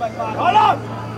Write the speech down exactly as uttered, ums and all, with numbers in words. Hola.